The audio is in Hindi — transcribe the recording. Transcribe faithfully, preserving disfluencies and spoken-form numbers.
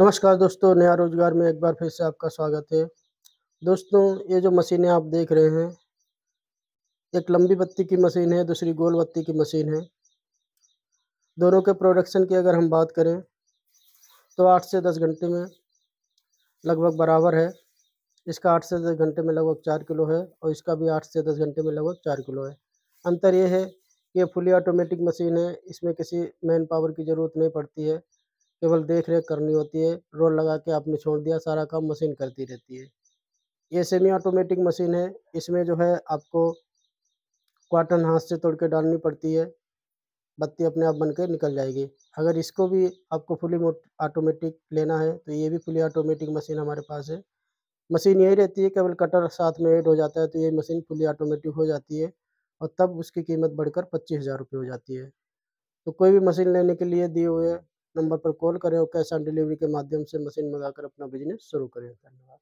नमस्कार दोस्तों, नया रोजगार में एक बार फिर से आपका स्वागत है। दोस्तों, ये जो मशीनें आप देख रहे हैं, एक लंबी बत्ती की मशीन है, दूसरी गोल बत्ती की मशीन है। दोनों के प्रोडक्शन की अगर हम बात करें तो आठ से दस घंटे में लगभग बराबर है। इसका आठ से दस घंटे में लगभग चार किलो है और इसका भी आठ से दस घंटे में लगभग चार किलो है। अंतर ये है कि ये फुली ऑटोमेटिक मशीन है, इसमें किसी मैन पावर की ज़रूरत नहीं पड़ती है, केवल देख रेख करनी होती है। रोल लगा के आपने छोड़ दिया, सारा काम मशीन करती रहती है। ये सेमी ऑटोमेटिक मशीन है, इसमें जो है आपको कॉटन हाथ से तोड़ के डालनी पड़ती है, बत्ती अपने आप बन के निकल जाएगी। अगर इसको भी आपको फुली ऑटोमेटिक लेना है तो ये भी फुली ऑटोमेटिक मशीन हमारे पास है। मशीन यही रहती है, केवल कटर साथ में ऐड हो जाता है, तो ये मशीन फुली ऑटोमेटिक हो जाती है और तब उसकी कीमत बढ़कर पच्चीस हज़ार रुपये हो जाती है। तो कोई भी मशीन लेने के लिए दिए हुए नंबर पर कॉल करें और कैश ऑन डिलीवरी के माध्यम से मशीन मंगाकर अपना बिजनेस शुरू करें। धन्यवाद।